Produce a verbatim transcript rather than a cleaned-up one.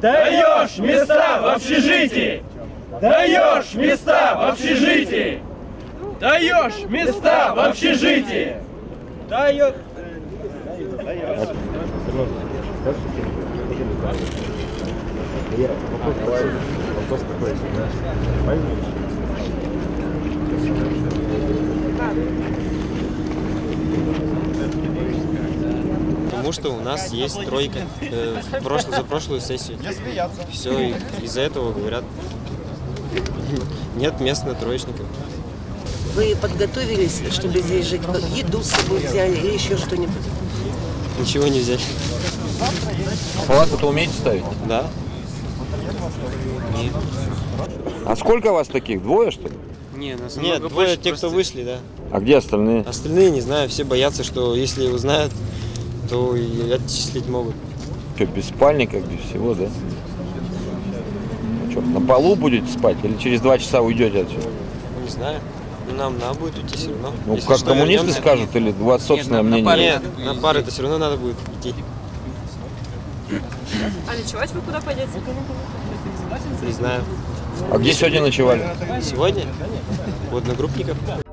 Даешь места в общежитии! Даешь места в общежитии! Даешь места в общежитии! Даешь... Вопрос такой, потому что у нас есть тройка э, в прошлую, за прошлую сессию. Все, из-за этого говорят, нет мест на троечников. Вы подготовились, чтобы здесь жить? Еду с собой взяли или еще что-нибудь? Ничего не взяли. Палатку-то умеете ставить? Да. Нет. А сколько вас таких? Двое, что ли? Нет, нас Нет двое больше, тех, просто... кто вышли, да. А где остальные? Остальные, не знаю, все боятся, что если узнают, то и отчислить могут. Что, без спальника, без всего, да? Что, на полу будете спать или через два часа уйдете отсюда? Не знаю. Нам надо будет идти все равно. Ну, если как что, коммунисты вернемся, скажут, или у вас собственное нет, мнение? На пары, на пары это все равно надо будет идти. А ночевать вы куда пойдете? Не знаю. А где сегодня ночевали? Сегодня? У одногруппников.